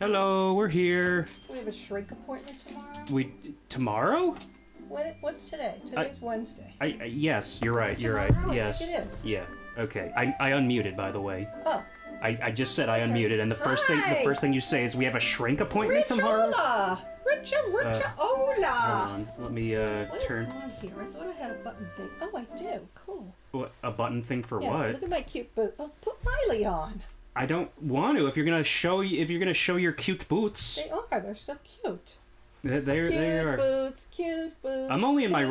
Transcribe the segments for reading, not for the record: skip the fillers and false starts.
Hello, we're here. We have a shrink appointment tomorrow. Tomorrow? What's today? Today's Wednesday. Yes, you're right. Tomorrow? You're right. Yes. I think it is. Yeah. Okay. I unmuted, by the way. Oh. I just said I unmuted, and the first thing you say is we have a shrink appointment tomorrow. Richa-ola. Hold on. Let me turn. What is on here? I thought I had a button thing. Oh, I do. Cool. What, a button thing for what? Look at my cute boot. Oh, put Miley on. I don't want to. If you're gonna show, your cute boots. They are. They're so cute. They are. Boots, cute boots. I'm only in my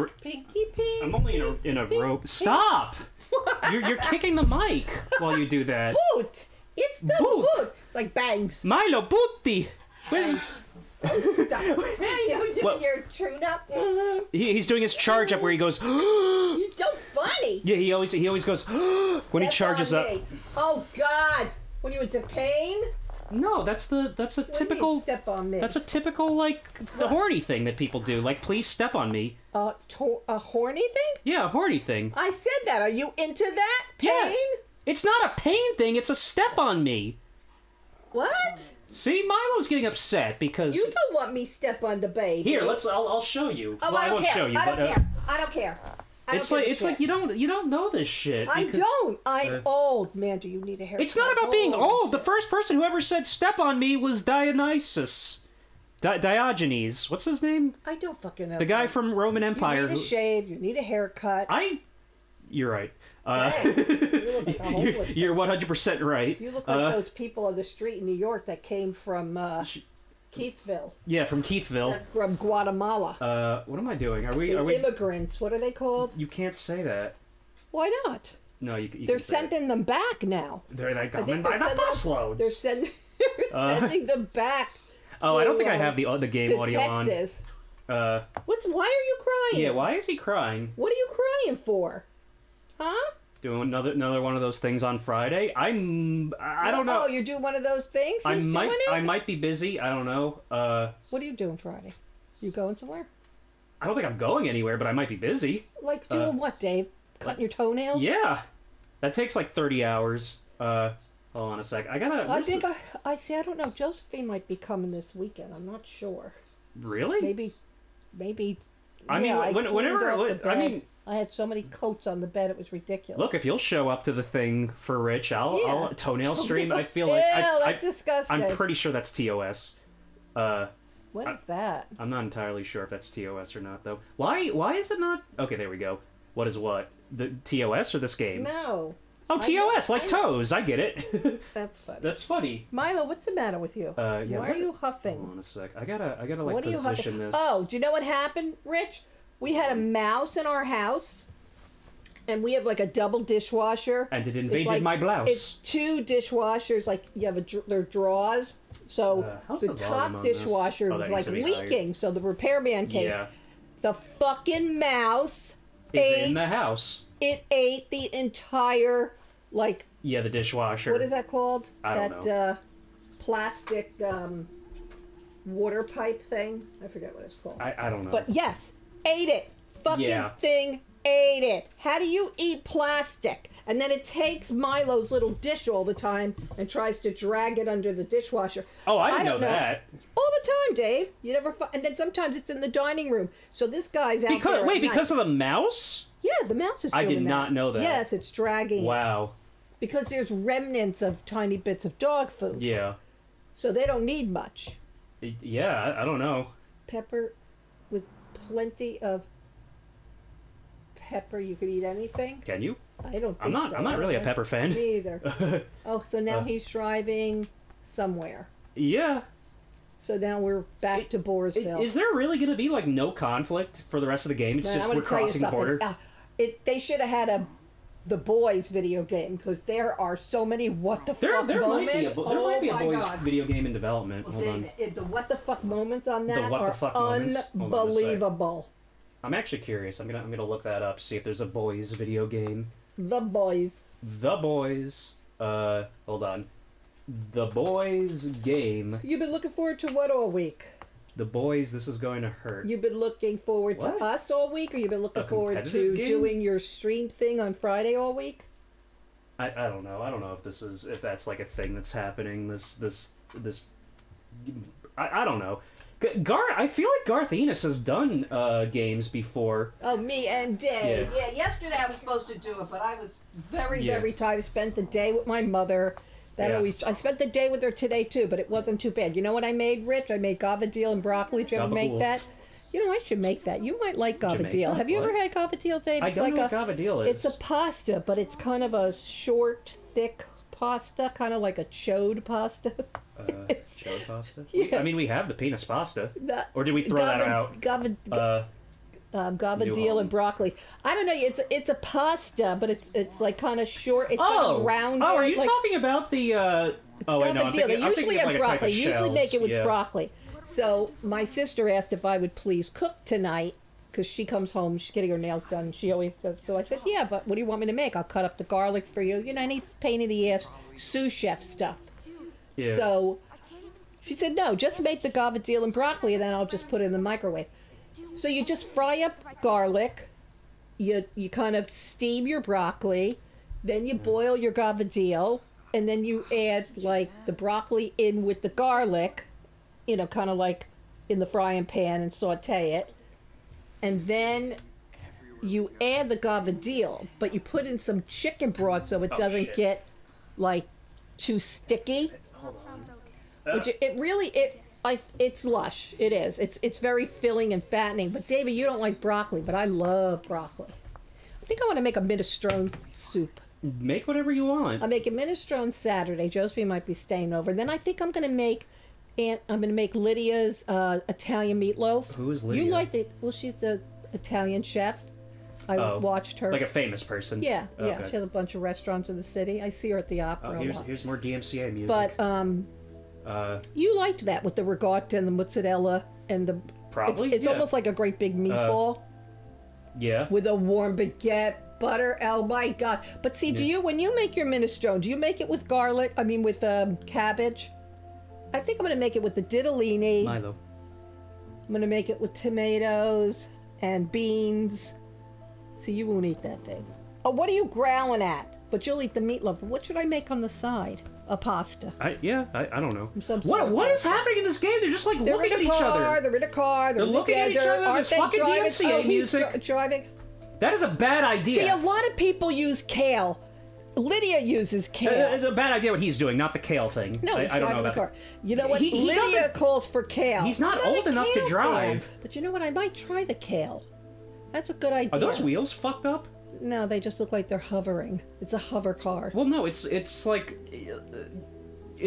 I'm only in a robe. Stop! You're kicking the mic while you do that. Boot. It's the boot. It's like bangs. Milo booty. Where's? Oh, stop. You doing your tune-up? He's doing his charge-up where he goes... You're so funny! Yeah, he always goes... when he charges up. Oh, God! What, are you into pain? No, that's a typical... Mean, step on me? That's a typical, like, the horny thing that people do. Like, please step on me. A horny thing? Yeah, a horny thing. I said that. Are you into that? Pain? Yeah. It's not a pain thing. It's a step on me. What? See, Milo's getting upset because you don't want me step on the baby. Here, let's. I'll show you. Oh, well, I won't care. Show you. I don't care. I don't care. It's like you don't know this shit. I don't. I'm old, man. Do you need a haircut? It's not about being old. The first person who ever said "step on me" was Dionysus. Diogenes. What's his name? I don't fucking know. The guy from Roman Empire. You need a shave. You need a haircut. You're right. You're 100% right. You look like those people on the street in New York that came from Keithville. Yeah, from Keithville. From Guatemala. What am I doing? Are we immigrants? What are they called? You can't say that. Why not? No, you they're sending them back now. They're coming by the busloads. They're sending them back. I don't think I have the game audio on. Texas. Why are you crying? Yeah, why is he crying? What are you crying for? Huh? Doing another one of those things on Friday. I don't know. Oh, you're doing one of those things. I might be busy. I don't know. What are you doing Friday? You going somewhere? I don't think I'm going anywhere, but I might be busy. Like doing what, Dave? Cutting your toenails? Yeah, that takes like 30 hours. Hold on a sec. I see. I don't know. Josephine might be coming this weekend. I'm not sure. Really? Maybe. I had so many coats on the bed, it was ridiculous. Look, if you'll show up to the thing for Rich, I'll toenail stream. I feel like that's disgusting. I'm pretty sure that's TOS. What is that? I'm not entirely sure if that's TOS or not, though. Why is it not? Okay, there we go. What is what? The TOS or this game? No. Oh, TOS, like toes. I get it. That's funny. That's funny. Milo, what's the matter with you? Why are you huffing? Hold on a sec. I gotta like position this. Oh, do you know what happened, Rich? We had a mouse in our house, and we have like a double dishwasher. And it invaded my blouse. It's two dishwashers, like you have their drawers. So the top dishwasher was like leaking, so the repairman came. Yeah. The fucking mouse ate in the house. It ate the entire, like... Yeah, the dishwasher. What is that called? I don't know. Plastic water pipe thing. I forget what it's called. I don't know. But yes... Ate it. Fucking thing ate it. How do you eat plastic? And then it takes Milo's little dish all the time and tries to drag it under the dishwasher. Oh, I didn't know that. All the time, Dave. You never. And then sometimes it's in the dining room. So this guy's out there. Wait, because of the mouse? Yeah, the mouse is doing that. I did not know that. Yes, it's dragging. Wow. Because there's remnants of tiny bits of dog food. Yeah. So they don't need much. Yeah, I don't know. Pepper with... Plenty of pepper. You could eat anything. Can you? I don't think I'm not really a pepper fan. Me either. So now he's driving somewhere. Yeah. So now we're back to Boersville. Is there really going to be, like, no conflict for the rest of the game? It's just we're crossing the border? They should have had The Boys video game, because there are so many what the fuck moments. There might be a Boys video game in development. Hold on. The what the fuck moments on that are unbelievable. I'm actually curious. I'm gonna look that up, see if there's a Boys video game. The Boys. The Boys. Hold on. The Boys game. You've been looking forward to what all week? The Boys, this is going to hurt. You've been looking forward to us all week, or you've been looking forward to doing your stream thing on Friday all week? I don't know. I don't know if that's like a thing that's happening. This I don't know. I feel like Garth Ennis has done games before. Oh, me and Dave. Yeah. Yesterday I was supposed to do it, but I was very tired. I spent the day with my mother. I spent the day with her today too, but it wasn't too bad. You know what I made, Rich? I made gavadil and broccoli. Did you ever make that? You know, I should make that. You might like gavadil. Have you ever had gavadil, Dave? I don't know what gavadil is. It's a pasta, but it's kind of a short, thick pasta, kind of like a chode pasta. Chode pasta? Yeah. I mean, we have the penis pasta. Or did we throw that out? Gavadil and broccoli. I don't know. It's a pasta, but it's like kind of short. It's kind of round. Oh, are you talking about the? Gavadil. They usually have broccoli. Usually make it with broccoli. So my sister asked if I would please cook tonight because she comes home. She's getting her nails done. And she always does. So I said, yeah, but what do you want me to make? I'll cut up the garlic for you. You know, any pain in the ass sous chef stuff. Yeah. So she said, no, just make the gavadil and broccoli, and then I'll just put it in the microwave. So you just fry up garlic, you kind of steam your broccoli, then you boil your gavadil, and then you add like the broccoli in with the garlic, you know, kind of like in the frying pan, and saute it. And then you add the gavadil, but you put in some chicken broth so it doesn't get like too sticky. Which it's lush. It is. It's very filling and fattening. But David, you don't like broccoli, but I love broccoli. I think I want to make a minestrone soup. Make whatever you want. I'll make a minestrone Saturday. Josephine might be staying over. Then I think I'm going to make Lydia's Italian meatloaf. Who is Lydia? You like the she's the Italian chef. I watched her. Like a famous person. Yeah, yeah. Okay. She has a bunch of restaurants in the city. I see her at the opera. Oh, here's more DMCA music. But you liked that with the ricotta and the mozzarella and the probably. It's almost like a great big meatball. Yeah. With a warm baguette, butter. Oh my God! But see, do you when you make your minestrone, do you make it with garlic? I mean, with cabbage. I think I'm gonna make it with the ditalini. Milo. I'm gonna make it with tomatoes and beans. See, you won't eat that, Dave. Oh, what are you growling at? But you'll eat the meatloaf. What should I make on the side? A pasta. I don't know. What is happening in this game? They're just like looking at each other. They're in a car. They're looking at each other. There's fucking DMCA music. Driving. That is a bad idea. See, a lot of people use kale. Lydia uses kale. It's a bad idea what he's doing, not the kale thing. No, he's driving the car. You know what? Lydia calls for kale. He's not old enough to drive. But you know what? I might try the kale. That's a good idea. Are those wheels fucked up? No, they just look like they're hovering. It's a hover car. Well, no, it's like. It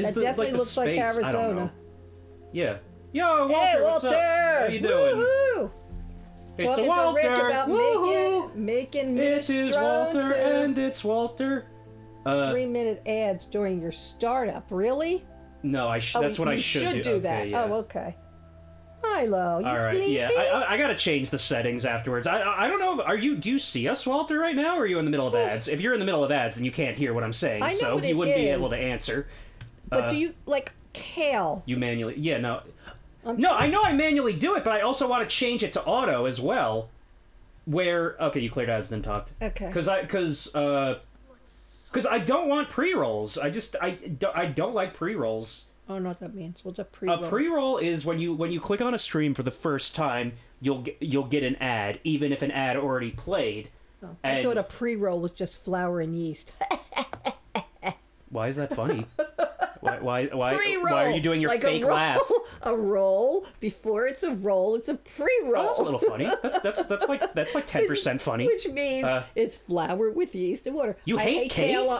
definitely looks like Arizona. I don't know. Yeah. Yo, Walter. Hey, Walter. How you doing? Woohoo! It's a Walter. Talking to Rich about making minestrone. It is Walter, and it's Walter. 3-minute ads during your startup. Really? No, that's what I should do. You should do that. Okay, yeah. Oh, okay. Milo, you sleepy? Yeah, I gotta change the settings afterwards. I don't know. Do you see us, Walter, right now, or are you in the middle of ads? If you're in the middle of ads, then you can't hear what I'm saying, so you wouldn't be able to answer. But do you like kale? You manually? Yeah, no. No, I know I manually do it, but I also want to change it to auto as well. Where? Okay, you cleared ads, then talked. Okay. Because I don't want pre-rolls. I don't like pre-rolls. I don't know what that means. What's a pre-roll? A pre-roll is when you click on a stream for the first time, you'll get an ad, even if an ad already played. Oh, I thought a pre-roll was just flour and yeast. Why is that funny? Why are you doing your like fake laugh? A roll before it's a roll, it's a pre-roll. Oh, that's a little funny. That's like 10% funny. Which means it's flour with yeast and water. You hate kale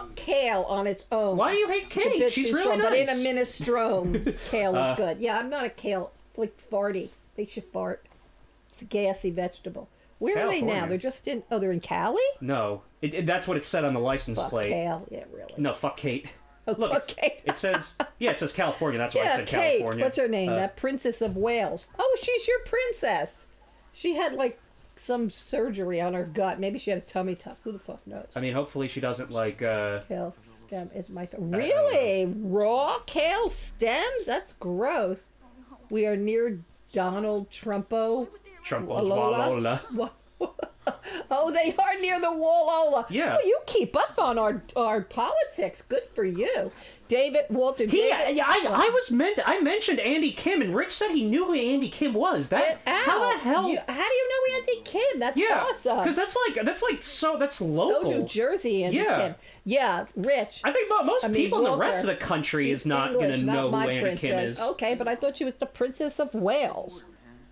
on its own. Why do you hate kale? She's really nice. But in a minestrone, kale is good. Yeah, I'm not a kale. It's like farty. Makes you fart. It's a gassy vegetable. Where California. Are they now? They're just in. Oh, they're in Cali. No, that's what it said on the license plate. Fuck kale. Yeah, really. No, fuck Kate. Oh, look, it says, yeah, it says California. That's why I said Kate, California. What's her name? That Princess of Wales. Oh, she's your princess. She had, like, some surgery on her gut. Maybe she had a tummy tuck. Who the fuck knows? I mean, hopefully she doesn't, like, Kale stem is my favorite. Really? Raw kale stems? That's gross. We are near Donald Trumpo. Trumpo. Lola. Oh, they are near the Wallola. Yeah. Oh, you keep up on our politics. Good for you. David, Walter, I mentioned Andy Kim, and Rick said he knew who Andy Kim was. How the hell? How do you know Andy Kim? That's awesome. Because that's local. So New Jersey, Andy Kim. Yeah, Rich. I think most people in the rest of the country is not going to know who Andy Kim is. Okay, but I thought she was the Princess of Wales.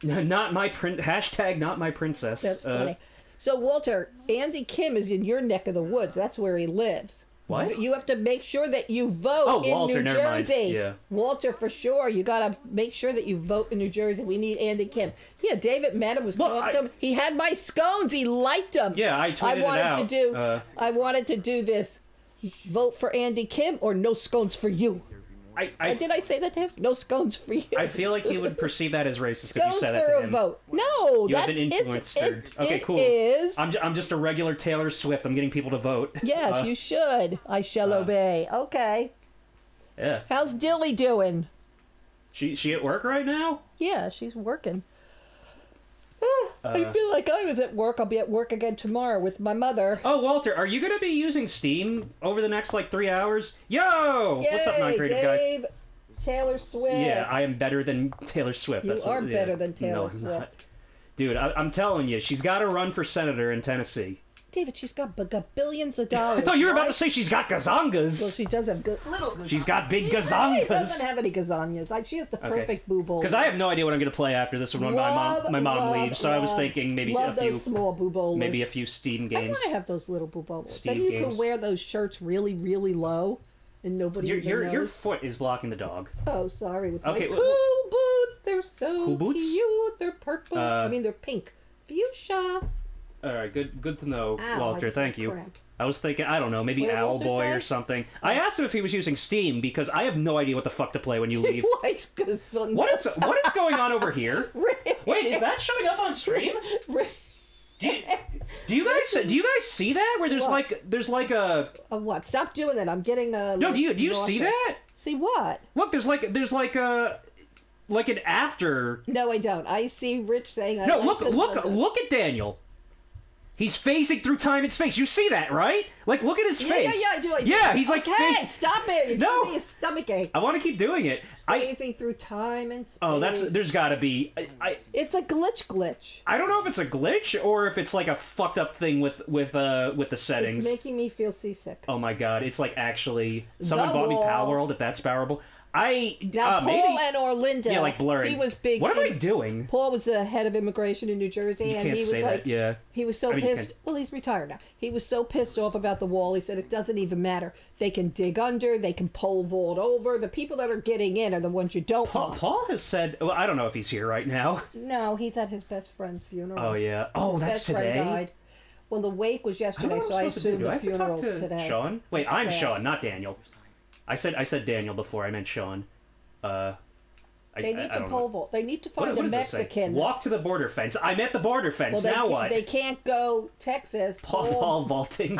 Not my prin. Hashtag not my princess. That's funny. So Walter, Andy Kim is in your neck of the woods. That's where he lives. What? You have to make sure that you vote in Walter, New Jersey. Yeah. Walter, for sure. You got to make sure that you vote in New Jersey. We need Andy Kim. Yeah, David Madden was talking to him. He had my scones. He liked them. Yeah, I tweeted I wanted to do this. Vote for Andy Kim or no scones for you. Did I say that to him? No scones for you. I feel like he would perceive that as racist if you said that to him. Scones for a vote. No, you have an influencer. Okay, cool. I'm just a regular Taylor Swift. I'm getting people to vote. Yes, you should. I shall obey. Okay. Yeah. How's Dilly doing? She at work right now? Yeah, she's working. I feel like I was at work. I'll be at work again tomorrow with my mother. Oh, Walter, are you going to be using Steam over the next, 3 hours? Yo! Yay, what's up, non-creative guy? Dave, Taylor Swift. Yeah, I am better than Taylor Swift. You are better than Taylor Swift. No, I'm not. Dude, I'm telling you, she's got to run for senator in Tennessee. David, she's got billions of dollars. I thought you were about to say she's got gazongas. Well, she does have little gazongas. She's got big gazongas. She really doesn't have any gazongas. She has the perfect boobles. Because I have no idea what I'm going to play after this when my mom leaves. So I was thinking maybe a few small boobolas. Maybe a few Steam games. I want to have those little boobolas. Steam games. Then you can wear those shirts really, really low, and nobody knows. Your foot is blocking the dog. Oh, sorry. With my cool boots. They're so cute. They're purple. They're pink. Fuchsia. All right, good to know, Walter. Thank you. Crap. I was thinking, I don't know, maybe Owlboy or something. I asked him if he was using Steam because I have no idea what the fuck to play when you leave. What is going on over here? Wait, is that showing up on stream? Do you guys see that? Where there's what? Stop doing that. I'm getting a. No, do you see that? See what? Look, there's a. Like an after. No, I don't. I see Rich saying. No, look at Daniel. He's phasing through time and space. You see that, right? Look at his face. Yeah, I do. Yeah, he's okay, stop it. You're giving me a stomach ache. I want to keep doing it. Phasing through time and space. Oh, there's got to be. It's a glitch. I don't know if it's a glitch or if it's a fucked up thing with the settings. It's making me feel seasick. Oh my god, it's actually someone bought me Power World, if that's powerable. Paul and Orlando. Yeah, blurry. He was big. What am I doing? Paul was the head of immigration in New Jersey, he was so pissed. Well, he's retired now. He was so pissed off about the wall. He said it doesn't even matter. They can dig under. They can pole vault over. The people that are getting in are the ones you don't want. Paul has said. Well, I don't know if he's here right now. No, he's at his best friend's funeral. Oh yeah. Oh, that's today. His best friend died. Well, the wake was yesterday, so I assume the funeral's today. Sean. Wait, I'm Sean, not Daniel. I said Daniel before I meant Sean. They need to pole vault. They need to find a Mexican. Walk to the border fence. I'm at the border fence. Well, now what? They can't go Texas. Paul vaulting.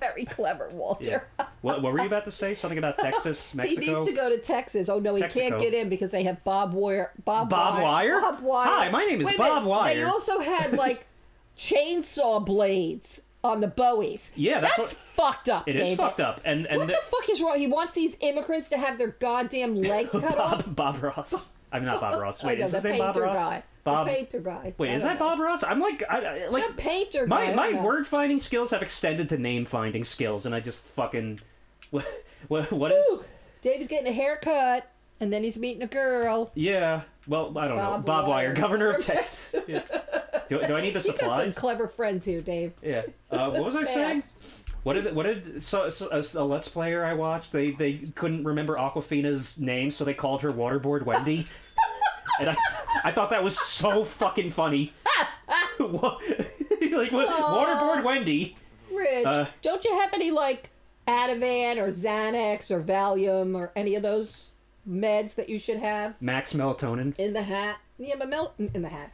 Very clever, Walter. Yeah. What were you about to say? Something about Texas, Mexico? He needs to go to Texas. Oh, no, he can't get in because they have Bob Wire? Bob Wire. Hi, my name is Bob Wire. They also had, chainsaw blades. On the Bowies. Yeah, that's fucked up, David. It is fucked up. And what the fuck is wrong? He wants these immigrants to have their goddamn legs cut off? Bob Ross. I'm not Bob Ross. Wait, is his name Bob Ross? The painter guy. Wait, is that Bob Ross? I'm the painter guy. My word-finding skills have extended to name-finding skills, and I just fucking... What is... David's getting a haircut, and then he's meeting a girl. Yeah. Well, I don't know. Bob Wire, governor of Texas. Yeah. Do I need the supplies? You got some clever friends here, Dave. Yeah. What was I saying? What did a Let's Player I watched? They couldn't remember Aquafina's name, so they called her Waterboard Wendy. And I thought that was so fucking funny. Waterboard Wendy. Rich, don't you have any Ativan or Xanax or Valium or any of those meds that you should have? Max melatonin in the hat. Yeah, but in the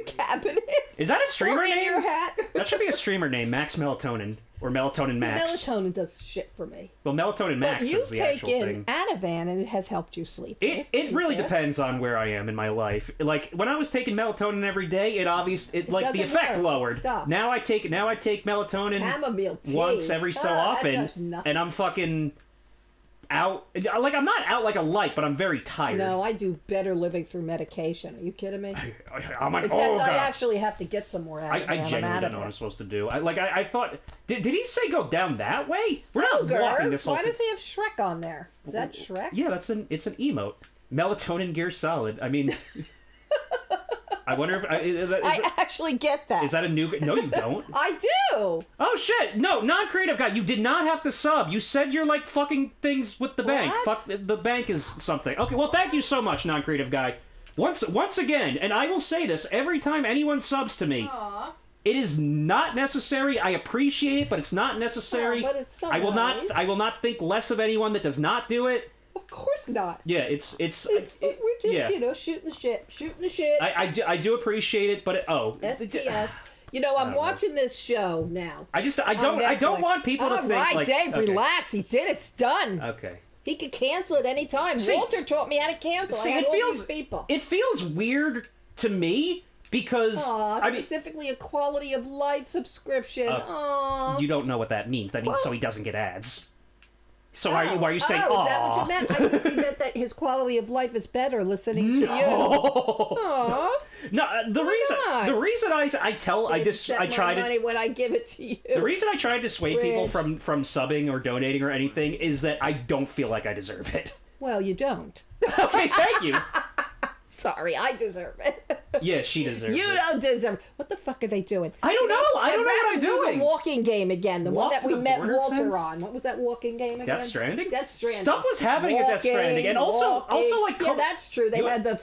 cabinet. Is that a streamer name? In your hat. That should be a streamer name, Max Melatonin or Melatonin Max. Yeah, Melatonin does shit for me. Well, Melatonin Max is the actual thing. But you take Ativan and it has helped you sleep. It really depends on where I am in my life. Like when I was taking melatonin every day, it obviously like the effect lowered. Stop. Now I take melatonin once every so often, and I'm fucking out. Like, I'm not out like a light, but I'm very tired. No, I do better living through medication. Are you kidding me? I'm like, except I actually have to get some more out of it. I genuinely don't know what I'm supposed to do. I thought, did he say go down that way? We're not walking this whole thing. Why does he have Shrek on there? Is that Shrek? Yeah, it's an emote. Melatonin Gear Solid. I mean, I wonder if I actually get that. Is that a new? No, you don't. I do. Oh shit! No, non-creative guy. You did not have to sub. You said you're like fucking things with the bank. Fuck the bank is something. Okay, well, thank you so much, non-creative guy. Once again, and I will say this every time anyone subs to me. Aww. It is not necessary. I appreciate it, but it's not necessary. Oh, but it's so I will not think less of anyone that does not do it. Of course not. Yeah, we're just you know, shooting the shit. I do appreciate it, but STS. You know, I'm watching this show now. I don't want people to think like, Dave, relax. He did. It's done. Okay. He could cancel at any time. See, Walter taught me how to cancel. See, I had it feels weird to me because specifically a quality of life subscription. You don't know what that means. That means so he doesn't get ads. So why are you saying, oh, is that what you meant? I think he meant that his quality of life is better listening to you. Aww. No, the reason I try to dissuade people from subbing or donating or anything is that I don't feel like I deserve it. Well, you don't. Okay, thank you. Sorry, I deserve it. Yeah, she deserves it. You don't deserve it. What the fuck are they doing? I don't know. I don't know what I'm doing. The walking game again. The one that we met Walter on. What was that walking game again? Death Stranding? Death Stranding. Stuff was happening at Death Stranding. And also like... Yeah, that's true. They had the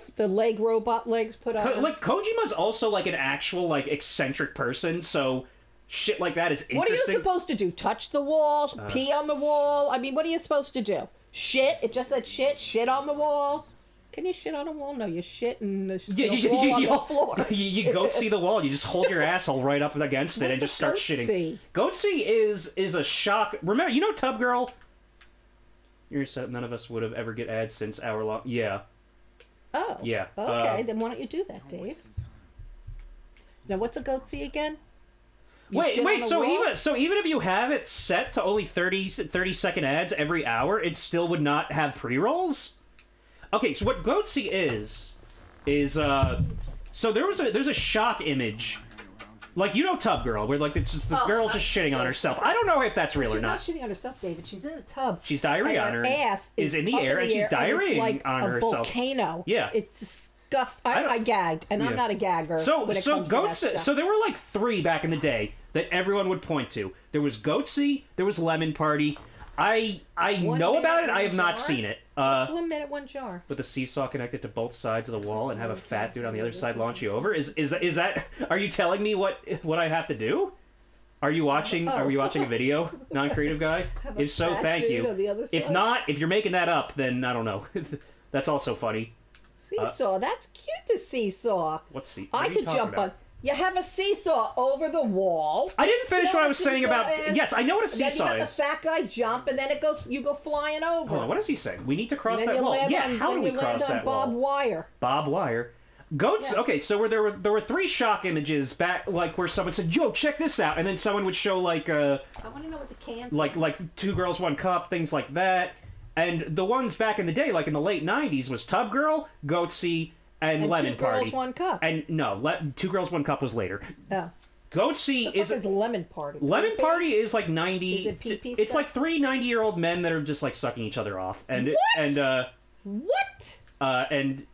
robot legs put on. Like, Kojima's also like an actual like eccentric person, so... Shit like that is interesting. What are you supposed to do? Touch the wall? Pee on the wall? I mean, what are you supposed to do? Shit? It just said shit? Shit on the wall? Can you shit on a wall? No, you shit in the wall on the floor. You Goatse the wall. You just hold your asshole right up against it and just start shitting. Goatse is a shock. Remember, you know Tub Girl? You're so none of us would have ever get ads since hour long. Yeah. Oh. Yeah. Okay, then why don't you do that, Dave? Now, what's a Goatse again? You wait. So even if you have it set to only 30-second ads every hour, it still would not have pre-rolls? Okay, so what Goatse is so there's a shock image, like you know Tub Girl, where like it's just the girl just shitting on herself. I don't know if that's real or not. She's not shitting on herself, David. She's in a tub. She's diarrhea on her ass is in the air, and she's diarrheaing like on herself. Volcano. Yeah, it's disgusting. I gagged, and I'm not a gagger. So Goatse. So there were like three back in the day that everyone would point to. There was Goatse. There was Lemon Party. I know about it. I have not seen it. One minute, one jar. With a seesaw connected to both sides of the wall and have a fat dude on the other side launch you over. Is that? Are you telling me what I have to do? Are you watching? Are you watching a video, non-creative guy? If so, thank you. If not, if you're making that up, then I don't know. That's also funny. Seesaw. That's cute. A seesaw. What's seesaw? I could jump on. You have a seesaw over the wall. I didn't finish what I was saying about... Yes, I know what a seesaw is. Then you got the fat guy jump, and then it goes. You go flying over. Hold on, what is he saying? We need to cross that wall. Yeah, how do we cross that wall? Bob Wire. Bob Wire. Goats. Yes. Okay, so there were three shock images back, like where someone said, "Yo, check this out," and then someone would show like I want to know what the can. Like Two Girls One Cup, things like that, and the ones back in the day, like in the late '90s, was Tub Girl, Goatse. And Lemon Party. Two Girls, One Cup. And no, Two Girls, One Cup was later. Oh. Goatse is Lemon Party. Lemon Party is like 90. Is it pee-pee stuff? It's like three 90-year-old men that are just like sucking each other off. And what? And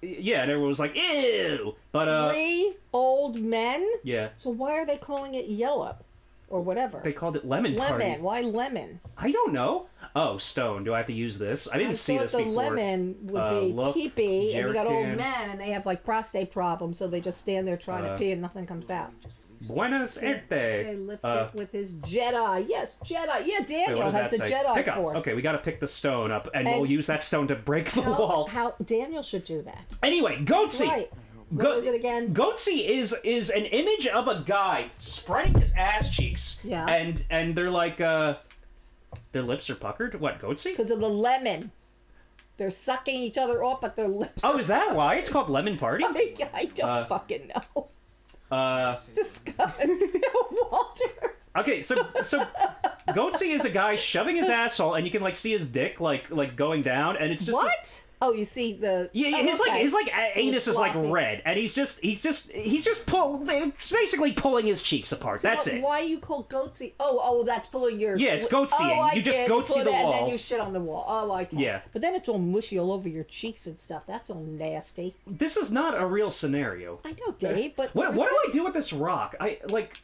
yeah, and everyone was like, ew. But three old men. Yeah. So why are they calling it yellow? Or whatever. They called it Lemon Party. Lemon. Why lemon? I don't know. Oh, stone. Do I have to use this? I didn't see this before. I thought the lemon would be pee-pee, and you got old men, and they have, like, prostate problems, so they just stand there trying to pee, and nothing comes out. Buenos Aires. Lift it with his Jedi. Yes, Jedi. Yeah, Daniel has a Jedi pick up. Force. Okay, we got to pick the stone up, and we'll use that stone to break the wall. How Daniel should do that. Anyway, Goatse. Right. Goatse is an image of a guy spreading his ass cheeks. Yeah. And they're like, their lips are puckered. What, Goatse? Because of the lemon. They're sucking each other off, but their lips. Oh, is that why it's called Lemon Party? I don't fucking know. Disgusting. Walter. Okay, so Goatse is a guy shoving his asshole, and you can like see his dick like going down, and it's just what? Like, oh, you see the his anus is like red, and he's basically pulling his cheeks apart. So that's it. Why you call Goatse? Oh, that's pulling your it's Goatse. Oh, you just Goatse the wall, and then you shit on the wall. Oh, I can. Yeah, but then it's all mushy all over your cheeks and stuff. That's all nasty. This is not a real scenario. I know, Dave, but what do I do with this rock? I like,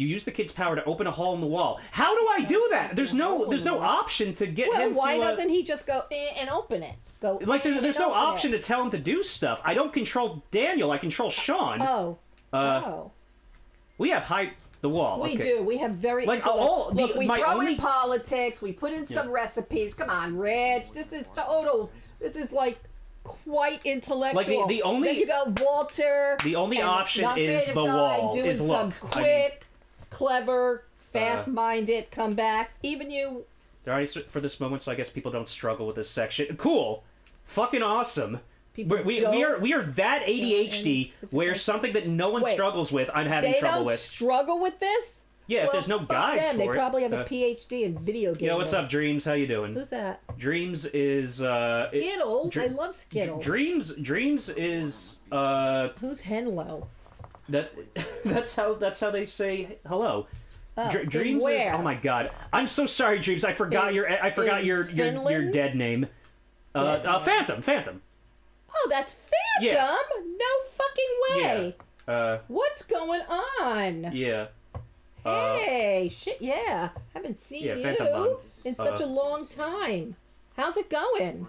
you use the kid's power to open a hole in the wall. How do I do that? There's no option to get him to... Well, why doesn't he just go and open it? Go like there's no option to tell him to do stuff. I don't control Daniel. I control Sean. Oh. We have hype the wall. We do. We have very... Like, look, we throw in politics. We put in some recipes. Come on, Rich. This is total... This is like... quite intellectual. Like the only... Then you go, Walter... The only option is the wall. Doing is some look. Quick... Clever, fast-minded comebacks. Even you. They're already for this moment, so I guess people don't struggle with this section. Cool, fucking awesome. We are that ADHD where something that no one struggles with, I'm having trouble with. They don't struggle with this. Yeah, well, if there's no guides for it. They probably have a PhD in video games. Yo, what's up, Dreams? How you doing? Who's that? Dreams is Skittles. I love Skittles. Dreams is who's Henlo? That's how they say hello. Dreams is, oh my god, I'm so sorry, Dreams. I forgot your dead name. Phantom. Oh, that's Phantom. Yeah. No fucking way. Yeah. What's going on? Yeah. Hey, shit. Yeah, haven't seen you in such a long time. How's it going?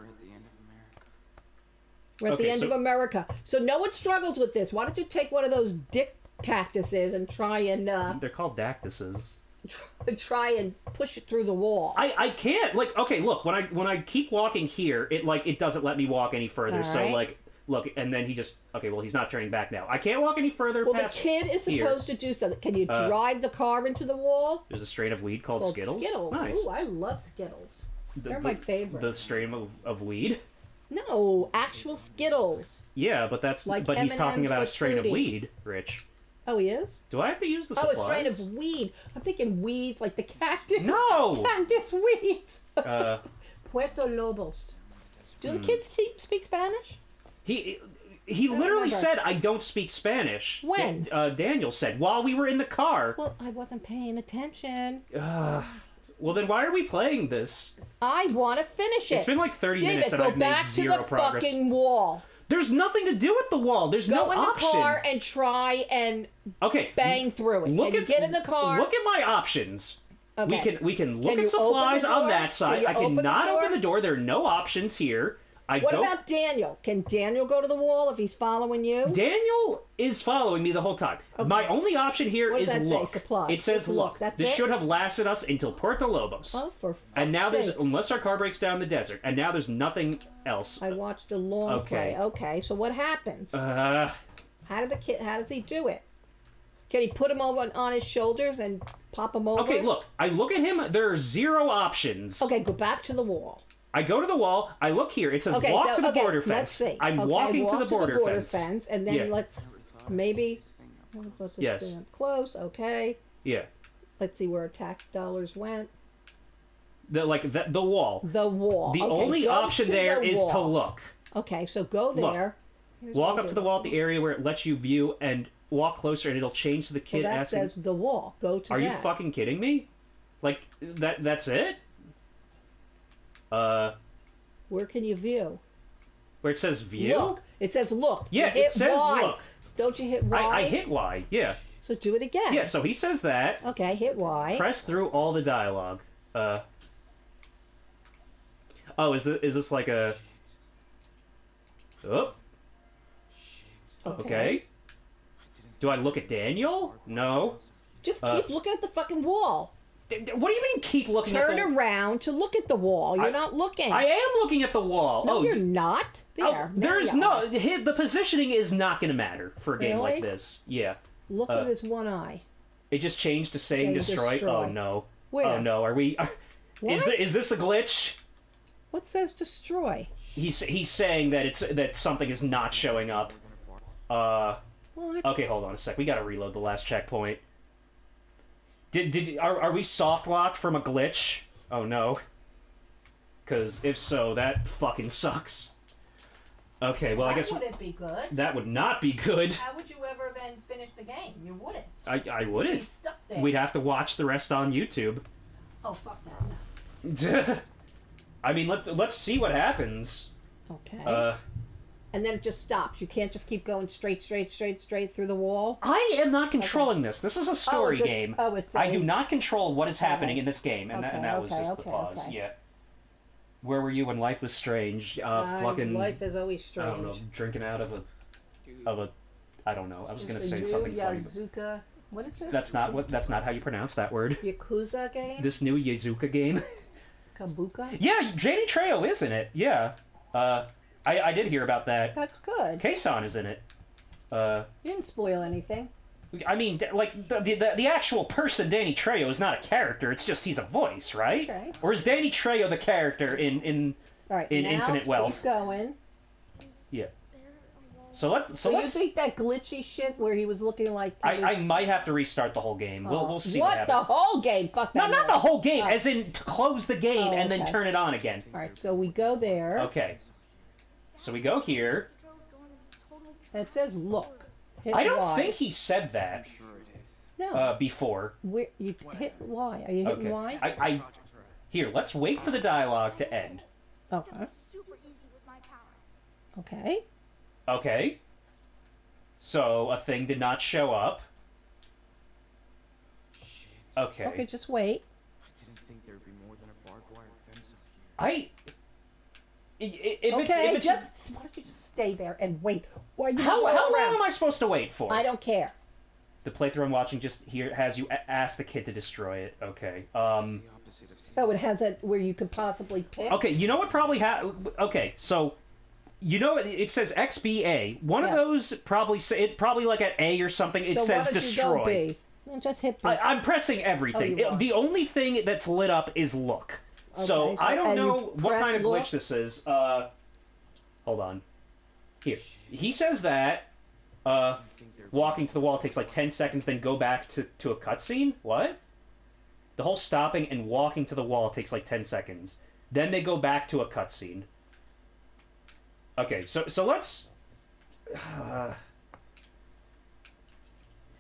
We're at the end of America. So no one struggles with this. Why don't you take one of those dick cactuses and try and... they're called dactuses. Try and push it through the wall. I can't. Like, okay, look. When I keep walking here, it doesn't let me walk any further. Right. So, like, look. And then he just... Okay, well, he's not turning back now. I can't walk any further past the kid is supposed to do something. Can you drive the car into the wall? There's a strain of weed called Skittles. Skittles. Nice. Ooh, I love Skittles. They're my favorite. The strain of weed? No, actual Skittles. Yeah, but that's like but he's talking about a strain of weed, Rich. Oh, he is? Do I have to use the supplies? Oh, a strain of weed. I'm thinking weeds like the cactus. No! Cactus weeds. Puerto Lobos. Do the kids speak Spanish? He literally said, I don't speak Spanish. When? Daniel said, while we were in the car. Well, I wasn't paying attention. Well, then why are we playing this? I want to finish it. It's been like 30 minutes and I've made zero progress. David, go back to the fucking wall. There's nothing to do with the wall. There's no option. Go in the car and try and bang through it. Look at, get in the car. Look at my options. Okay. We can look at supplies on that side. I cannot open the door. There are no options here. What about Daniel? Can Daniel go to the wall if he's following you? Daniel is following me the whole time. Okay. My only option here is look. Supply. It says look. This should have lasted us until Puerto Lobos. Oh, for fuck's sake. And now there's, unless our car breaks down in the desert, and now there's nothing else. I watched a long play. Okay, so what happens? How does he do it? Can he put him over on his shoulders and pop him over? Okay, look. I look at him. There are zero options. Okay, go back to the wall. I go to the wall. I look here. It says walk to the border fence. Let's see. I'm walking to the border fence. And then let's maybe... Yes. Close. Okay. Yeah. Let's see where our tax dollars went. The wall. The wall. The only option there is to look. Okay, so go there. Walk up to the wall at the area where it lets you view and walk closer and it'll change to the kid asking... That says the wall. Go to that. Are you fucking kidding me? Like, that's it? Where can you view? Where it says view? Look. It says look. Yeah, it says look. Don't you hit Y? I hit Y, yeah. So do it again. Yeah, so he says that. Okay, hit Y. Press through all the dialogue. Oh, is this like a... Oh. Okay. Do I look at Daniel? No. Just keep looking at the fucking wall. What do you mean keep looking at the wall? Turn around to look at the wall. You're not looking. I am looking at the wall. No, you're not. There. There's no... The positioning is not going to matter for a game like this. Yeah. Look with his one eye. It just changed to saying destroy. Oh, no. Where? Oh, no. Are we... Is this a glitch? What says destroy? He's saying that something is not showing up. What? Okay, hold on a sec. We gotta reload the last checkpoint. Are we soft locked from a glitch? Oh no. Because if so, that fucking sucks. Okay, well I guess would it be good? That would not be good. How would you ever then finish the game? You wouldn't. I wouldn't. You'd be stuck there. We'd have to watch the rest on YouTube. Oh fuck that. No. I mean, let's see what happens. Okay. And then it just stops. You can't just keep going straight through the wall. I am not controlling this. This is a story game. Oh, it's I do not control what is happening in this game, and that was just the pause. Yeah. Where were you when life was strange? Fucking life is always strange. I don't know. Drinking out of a I don't know. I was gonna say something funny. Yakuza. What is it? That's not how you pronounce that word. Yakuza game. This new Yakuza game. Kabuka? Yeah, Danny Trejo is in it. Yeah. I did hear about that. That's good. K-san is in it. You didn't spoil anything. I mean, like, the actual person Danny Trejo is not a character. It's just he's a voice, right? Okay. Or is Danny Trejo the character in Infinite Wealth? Keep going. Yeah. So you think that glitchy shit where he was looking like... I might have to restart the whole game. We'll see what happens. What? The whole game? Fuck that. No, not the whole game. As in to close the game and then turn it on again. All right, so we go there. Okay. So we go here. It says look. I don't think he said that. No. Before. Where, you hit Y. Are you hitting Y? Here, let's wait for the dialogue to end. Okay. Okay. Okay. So, a thing did not show up. Okay. Okay, just wait. I didn't think there'd be more than a barbed wire fence up here. Why don't you just stay there and wait? How long am I supposed to wait for? I don't care. The playthrough I'm watching just here has you ask the kid to destroy it. Okay. So it has it where you could possibly pick. Okay, you know what probably okay, so... You know, it says XBA. One of those probably like at A or something. It says destroy. Just hit. I'm pressing everything. The only thing that's lit up is look. Okay, so I don't know what kind of glitch this is. Hold on. Here, he says that. Walking to the wall takes like 10 seconds. Then go back to a cutscene. What? The whole stopping and walking to the wall takes like 10 seconds. Then they go back to a cutscene. Okay, so let's...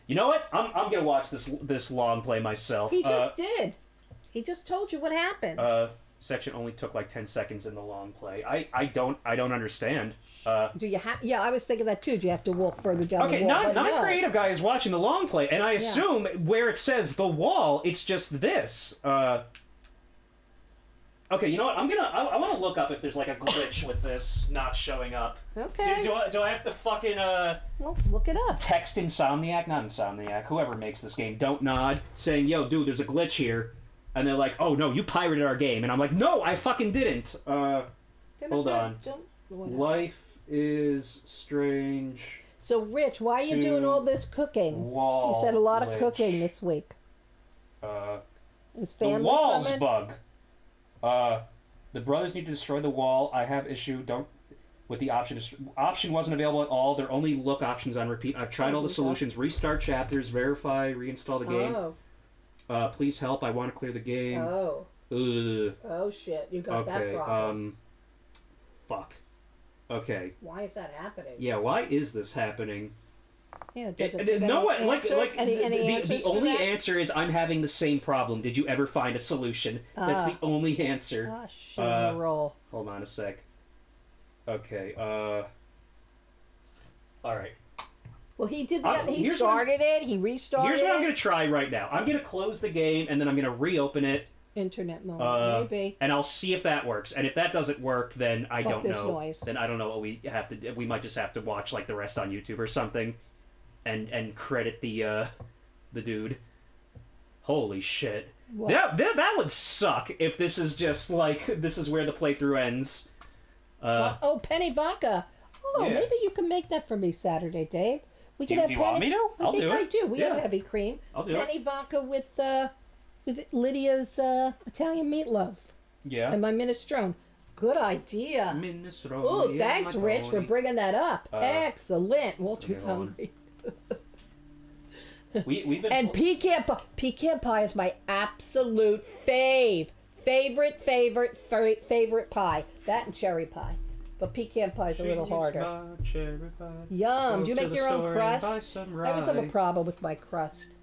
you know what? I'm gonna watch this long play myself. He just did. He just told you what happened. Section only took like 10 seconds in the long play. I don't understand. Do you have? Yeah, I was thinking that too. Do you have to walk further down? Okay, the wall? not a creative guy is watching the long play, and I assume where it says the wall, it's just this. Okay, you know what? I want to look up if there's like a glitch with this not showing up. Okay. Do I have to fucking well, look it up. Text Insomniac, not Insomniac. Whoever makes this game, DONTNOD, saying, "Yo, dude, there's a glitch here," and they're like, "Oh no, you pirated our game," and I'm like, "No, I fucking didn't." Hold on. Life is strange. So, Rich, why are you doing all this cooking? You said a lot of cooking this week. Is family the walls coming? Bug. The brothers need to destroy the wall. I have issue. Don't with the option. Option wasn't available at all. They're only look options on repeat. I've tried all the solutions. Restart chapters. Verify. Reinstall the game. Oh. Please help. I want to clear the game. Oh. Ugh. Oh shit! You got that problem. Fuck. Okay. Why is that happening? Yeah. Why is this happening? Yeah, the only answer is I'm having the same problem. Did you ever find a solution? That's the only answer. Oh, shit, roll. Hold on a sec. Okay. All right. Well, he did that. He started it. He restarted. Here's what I'm going to try right now. I'm going to close the game and then I'm going to reopen it. Internet mode, maybe. And I'll see if that works. And if that doesn't work, then I don't know. Then I don't know what we have to do. We might just have to watch like the rest on YouTube or something. and credit the dude. Holy shit. That would suck if this is just like, this is where the playthrough ends. Oh, penny vodka. Oh, yeah. Maybe you can make that for me Saturday, Dave. We can have. Do you want me to? I'll do it. I think I do. We have heavy cream. I'll do penny vodka with Lydia's Italian meatloaf. Yeah. And my minestrone. Good idea. Minestrone. Oh, thanks, Rich, for bringing that up. Excellent. Walter's hungry. We've been and pecan pie is my absolute fave. Favorite pie. That and cherry pie. But pecan pie is a little harder. Yum. Do you make your own crust? I always have a problem with my crust.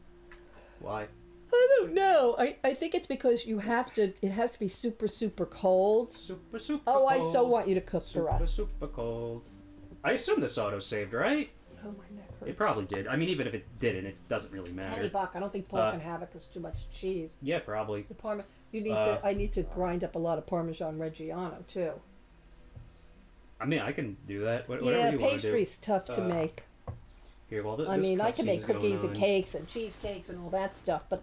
Why? I don't know. I think it's because you have to, it has to be super, super cold. Super cold. I so want you to cook for us. Super cold. I assume this auto-saved, right? Oh, my neck hurts. It probably did. I mean, even if it didn't, it doesn't really matter. Penny vodka. I don't think Paul can have it because it's too much cheese. Yeah, probably. The you need to, I need to grind up a lot of Parmesan Reggiano, too. I mean, I can do that. Whatever you want to do. Yeah, pastry's tough to make. Here, well, I mean, I can make cookies and cakes and cheesecakes and all that stuff, but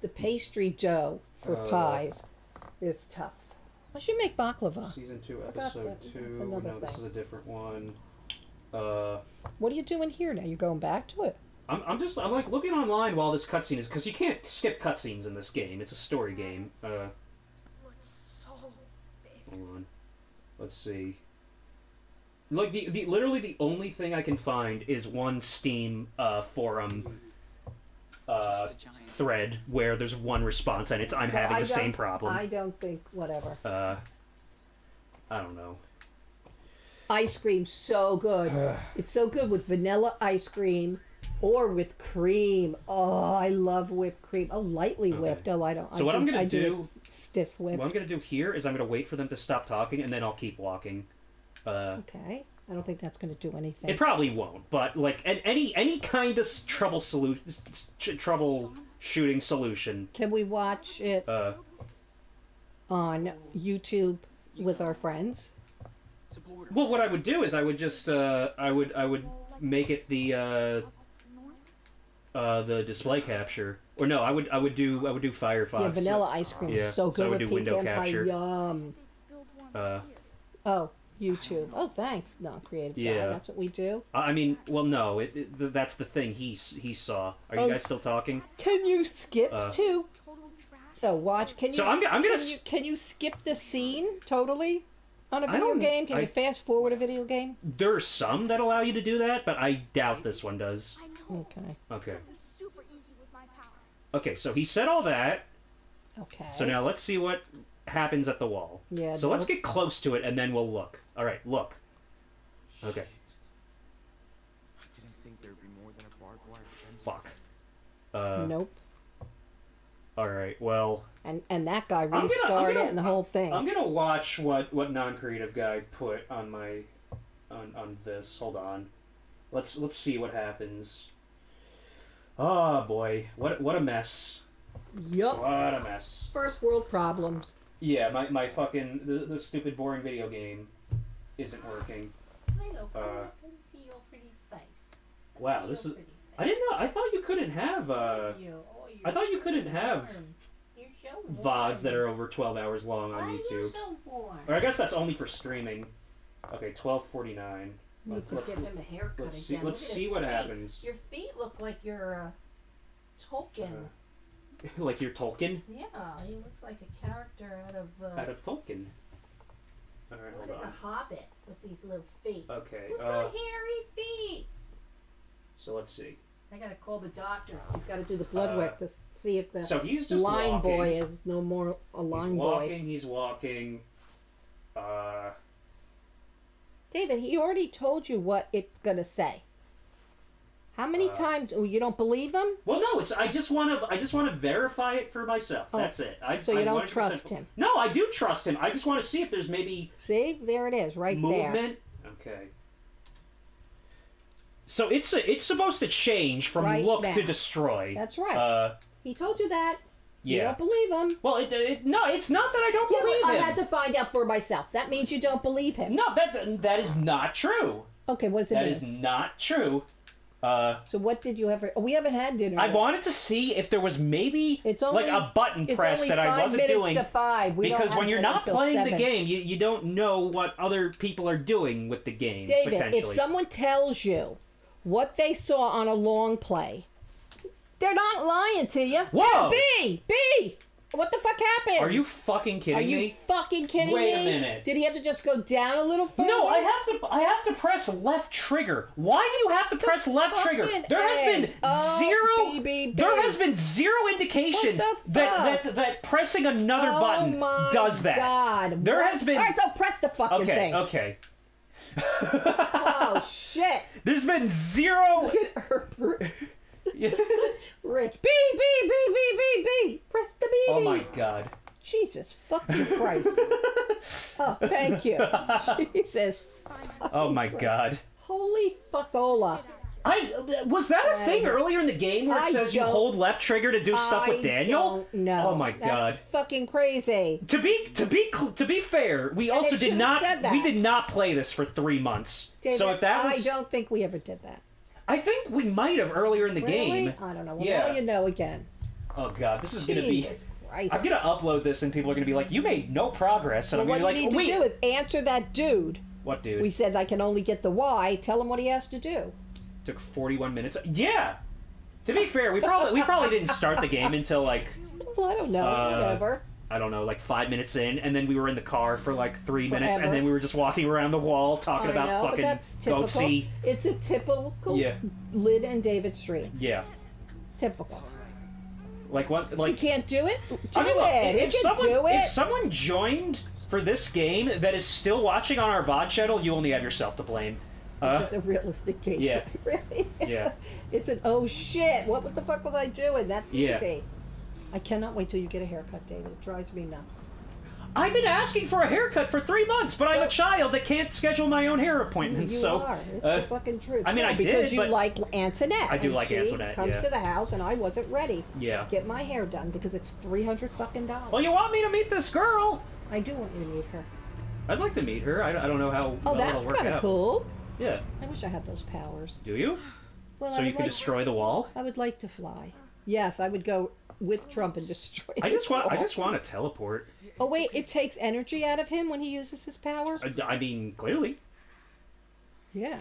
the pastry dough for pies is tough. I should make baklava. Season 2, episode 2. No, this is a different one. What are you doing here now? You're going back to it? I'm like looking online while this cutscene is, because you can't skip cutscenes in this game. It's a story game. Looks so big. Hold on. Let's see. Like the literally the only thing I can find is one Steam forum thread where there's one response and it's I'm having the same problem. I don't think whatever. I don't know. Ice cream's so good. It's so good with vanilla ice cream or with cream. Oh, I love whipped cream. Oh, lightly whipped. Oh, I don't. So what I'm gonna do stiff whip. What I'm gonna do here is I'm gonna wait for them to stop talking and then I'll keep walking. Okay, I don't think that's gonna do anything. It probably won't, but like any kind of troubleshooting solution. Can we watch it on YouTube with our friends? Well, what I would do is I would just I would make it the display capture. Or no, I would do Firefox. Yeah, vanilla ice cream is so good. So I would do window capture. Yum. Oh, YouTube. Oh, thanks, non-creative guy. Yeah. That's what we do. I mean, well, no, that's the thing he saw. Are you guys still talking? Can you skip to? So watch. Can you? So I'm gonna. Can you skip the scene totally? On a video game, can you fast forward a video game? There are some that allow you to do that, but I doubt this one does. Okay. Okay. Okay, so he said all that. Okay. So now let's see what happens at the wall. Yeah. So let's get close to it and then we'll look. All right, look. Okay. I didn't think there'd be more than a barbed wire fence. Fuck. Nope. All right, well. And that guy restarted it and the whole thing. I'm gonna watch what non-creative guy put on my on this. Hold on. Let's see what happens. Oh boy, what a mess. Yup. What a mess. First world problems. Yeah, my fucking the stupid boring video game isn't working. See your pretty face. Wow, this is. I didn't know. I thought you couldn't have. I thought you couldn't have VODs that are over 12 hours long on YouTube. Or I guess that's only for streaming. Okay, 12:49. Let's give him a haircut. Let's see what happens. Your feet look like you're Tolkien. Like you're Tolkien? Yeah, he looks like a character out of Tolkien. All right, hold on. Like a hobbit with these little feet. Okay. Who's got hairy feet? So let's see. I gotta call the doctor. He's gotta do the blood work to see if the line boy is no more a line boy. He's walking. David, he already told you what it's gonna say. How many times? Oh, you don't believe him? Well, no. It's I just want to verify it for myself. Oh. That's it. So you don't trust him? No, I do trust him. I just want to see if there's maybe. See, there it is, right there. Movement. Okay. So it's supposed to change from look to destroy. That's right. He told you that. Yeah. You don't believe him. Well, no, it's not that I don't believe him. I had to find out for myself. That means you don't believe him. No, that is not true. Okay, what does it mean? That is not true. So what did you have for... we haven't had dinner yet. I wanted to see if there was maybe a button press that I wasn't doing. It's only 5 minutes to 5. Because when you're not playing 7. The game, you don't know what other people are doing with the game, David, if someone tells you what they saw on a long play, they're not lying to you. Whoa! B! What the fuck happened? Are you fucking kidding me? Are you fucking kidding me? Wait a minute. Did he have to just go down a little further? No, I have to press left trigger. Why do you have to press left trigger? There has been zero indication that pressing another button does that. Oh god. There has been. All right, so press the fucking thing. Okay. Oh shit. There's been zero. Look at Herbert. Rich. B. Press the B. Oh my god. Jesus fucking Christ. Oh, thank you. Jesus. Oh my god. Holy fuckola. Was that a thing earlier in the game where it says you hold left trigger to do stuff with Daniel? No. Oh my god. That's fucking crazy. To be fair, we also did not play this for 3 months. David, so if that was... I don't think we ever did that. I think we might have earlier in the game. I don't know. Well, now you know again. Oh god, this is going to be... Jesus Christ. I'm going to upload this and people are going to be like, you made no progress. And I'm going to be like, what you need to do is answer that dude. What dude? We said I can only get the why. Tell him what he has to do. Took 41 minutes. Yeah! To be fair, we probably didn't start the game until like... Well, I don't know. Whatever. I don't know, like 5 minutes in, and then we were in the car for like 3 minutes, and then we were just walking around the wall talking about fucking Goatse. It's a typical Lyd and David stream. Yeah. Typical. Like what? Like, you can't do it? If someone joined for this game that is still watching on our VOD channel, you only have yourself to blame. It's a realistic game. Yeah. Really? Yeah. It's an, oh shit, what the fuck was I doing? That's easy. I cannot wait till you get a haircut, David. It drives me nuts. I've been asking for a haircut for 3 months, but I'm a child that can't schedule my own hair appointments. You are. It's the fucking truth. I mean, I did, because you like Antoinette. I do like Antoinette. Comes to the house, and I wasn't ready. Yeah. To get my hair done because it's $300 fucking. Well, you want me to meet this girl? I do want you to meet her. I'd like to meet her. I don't know how. Oh, that's kind of cool. Yeah. I wish I had those powers. Do you? Well, so you could destroy the wall. I would like to fly. Yes, I would go with Trump and destroy him. I just want to teleport. Oh wait, it takes energy out of him when he uses his power? I mean, clearly. Yeah.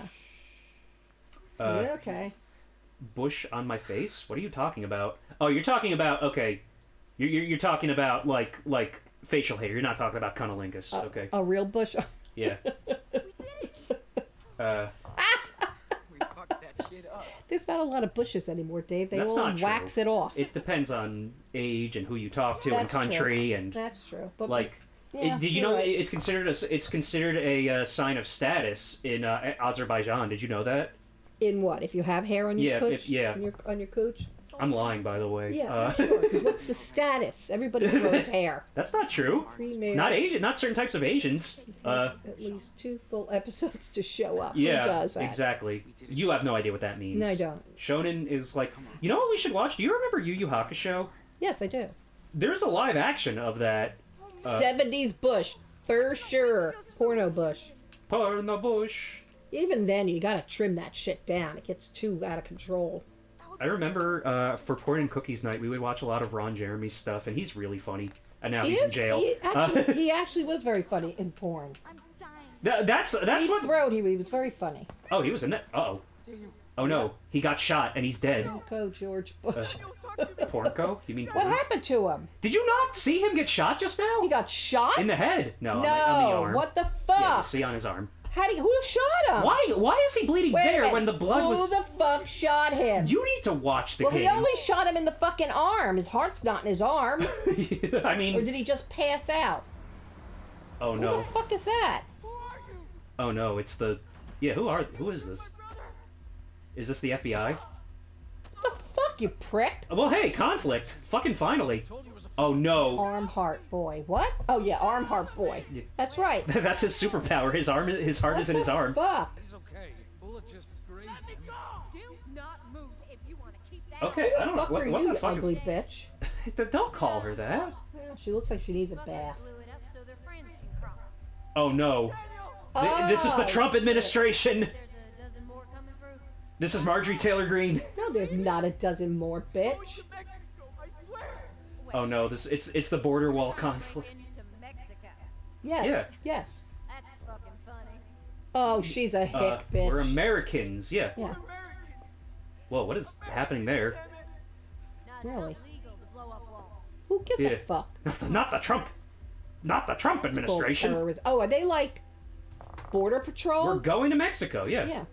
Okay. Bush on my face? What are you talking about? Oh, you're talking about you're talking about like facial hair. You're not talking about cunnilingus. Okay. A real bush. Yeah. There's not a lot of bushes anymore, Dave. They all wax it off. It depends on age and who you talk to and country and that's true. But like, did you know it's considered a sign of status in Azerbaijan? Did you know that? In what? If you have hair on your cooch? On your cooch? I'm lying, by the way. Yeah, sure. What's the status? Everybody grows hair. That's not true. Not Asian. Not certain types of Asians. At least 2 full episodes to show up. Yeah, who does that? Exactly. You have no idea what that means. No, I don't. Shonen is like... You know what we should watch? Do you remember Yu Yu Hakusho? Yes, I do. There's a live action of that. 70s bush. For sure. Porno bush. Porno bush. Even then, you gotta trim that shit down. It gets too out of control. I remember for Porn and Cookies Night, we would watch a lot of Ron Jeremy's stuff, and he's really funny. And now he's in jail. He actually was very funny in porn. I'm dying. That's Deep what. Throat, he was very funny. Oh, he was in that. Uh-oh. Oh no, he got shot and he's dead. Pornco George Bush. Pornco? You mean porn? What happened to him? Did you not see him get shot just now? He got shot in the head. No, on the arm. What the fuck? Yeah, see on his arm. Who shot him? Why is he bleeding there when the blood was... Who the fuck shot him? You need to watch the game. Well, he only shot him in the fucking arm. His heart's not in his arm. I mean... Or did he just pass out? Oh, no. Who the fuck is that? Who are you? Oh, no, it's the... Yeah, who is this? Is this the FBI? What the fuck, you prick? Well, hey, conflict. Fucking finally. Oh, no. Arm heart boy. What? Oh, yeah, arm heart boy. Yeah. That's right. That's his superpower. His heart is in his arm. Fuck. Okay, I don't know. What the fuck ugly bitch? Don't call her that. Well, she looks like she needs a bath. Oh, no. This is the Trump administration. This is Marjorie Taylor Greene. No, there's not a dozen more, bitch. Going to Mexico, I swear. Oh no, this it's the border wall conflict. Yes. Yeah. Yes. That's fucking funny. Oh, she's a hick, bitch. We're Americans, yeah. Yeah. Whoa, what is happening there? Really? Who gives a fuck? Not the Trump administration. Oh, are they like border patrol? We're going to Mexico, yeah. Yeah.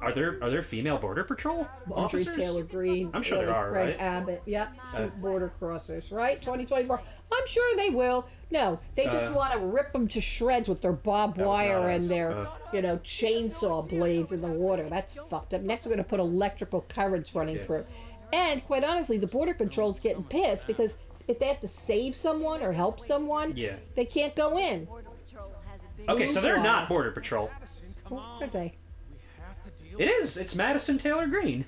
Are there female border patrol officers? Marjorie Taylor Greene. I'm sure there are, Craig right? Abbott. Yep. Border crossers, right? 2024. I'm sure they will. No, they just want to rip them to shreds with their barbed wire and their, chainsaw blades in the water. That's fucked up. Next, we're going to put electrical currents running through. And quite honestly, the border control's getting pissed because if they have to save someone or help someone, they can't go in. Okay, so they're not border patrol. What are they? It is. It's Madison Taylor Greene.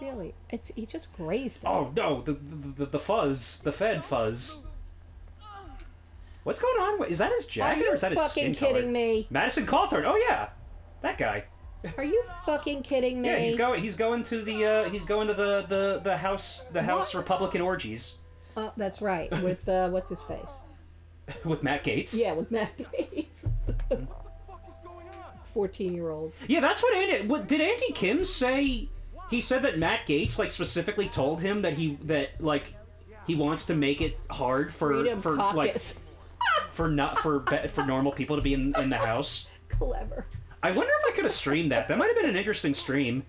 Really, he just grazed. Oh no, the fuzz, the Fed fuzz. What's going on? Is that his jacket or is that his skin color? Are you fucking kidding me? Madison Cawthorn. Oh yeah, that guy. Are you fucking kidding me? Yeah, he's going to the he's going to the house Republican orgies. Oh, that's right. With what's his face? With Matt Gaetz? Yeah, with Matt Gaetz. What the fuck is going on? 14-year-old. Yeah, that's what Andy... did Andy Kim say... He said that Matt Gaetz, like, specifically told him that he wants to make it hard for normal people to be in the house. Clever. I wonder if I could have streamed that. That might have been an interesting stream.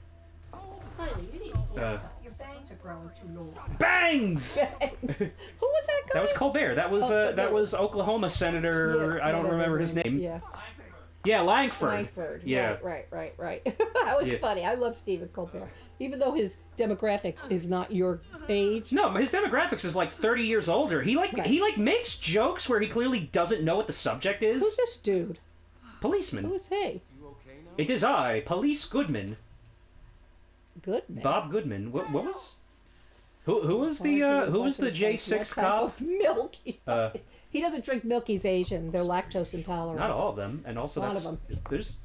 Honey, you need to your bangs are growing too long. Bangs! Bangs! Who was that guy? That was Colbert. That was that was Oklahoma Senator. Yeah, I don't remember his name. Yeah. Yeah, Langford. Langford. Yeah. Right. That was funny. I love Stephen Colbert, even though his demographic is not your age. No, his demographics is like 30 years older. He like makes jokes where he clearly doesn't know what the subject is. Who's this dude? Policeman. Who is he? You okay now? It is I, Police Goodman. Goodman. Bob Goodman. What was? Who was the who was the J6 cop? Milky. He doesn't drink milk. He's Asian. They're lactose intolerant. Not all of them, and also a lot of them. There's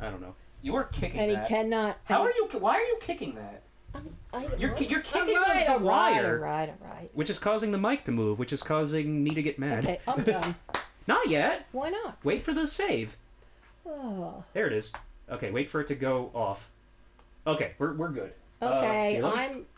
I don't know. You are kicking. And that. He cannot. How are you? Why are you kicking that? You're kicking the wire. All right. Which is causing the mic to move, which is causing me to get mad. Okay, I'm done. Not yet. Why not? Wait for the save. Oh. There it is. Okay, wait for it to go off. Okay, we're good. Okay,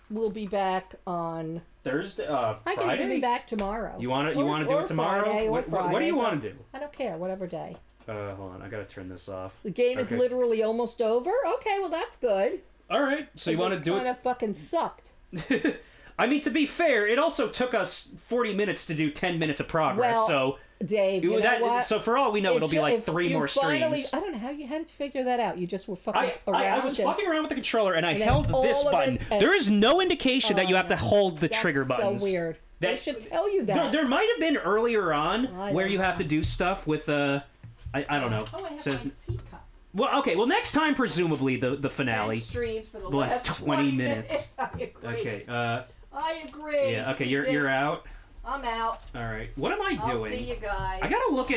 we'll be back on Thursday. Friday? I can be back tomorrow. You want to do it tomorrow? Friday, what do you want to do? I don't care. Whatever day. Hold on. I gotta turn this off. The game is literally almost over. Okay, well that's good. All right. So you want to do it? Kind of fucking sucked. I mean, to be fair, it also took us 40 minutes to do 10 minutes of progress. Well, so Dave, you know what? So for all we know, it'll be like 3 more streams. I don't know how did you figure that out? You just were fucking around. I was fucking around with the controller, and I held this button. There is no indication that you have to hold the trigger buttons. That's so weird. They should tell you that. No, there might have been earlier on where you have to do stuff with I don't know. Oh, I have my teacup. Well, okay. Well, next time, presumably the finale. Streams for the last 20 minutes. I agree. Okay. I agree. Yeah. Okay. You're out. I'm out. All right. What am I doing? I'll see you guys. I gotta look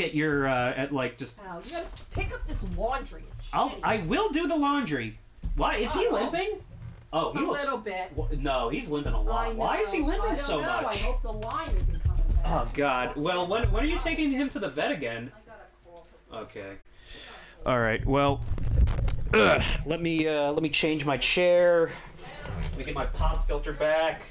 at your at like just. Wow, you gotta pick up this laundry. And shit. I will do the laundry. Why is he limping? Oh, he looks a little bit. No, he's limping a lot. Why is he limping so much? I don't know. I hope the line isn't coming back. Oh God. Well, when are you taking him to the vet again? I got a call. Okay. All right. Well, let me change my chair. Let me get my pop filter back.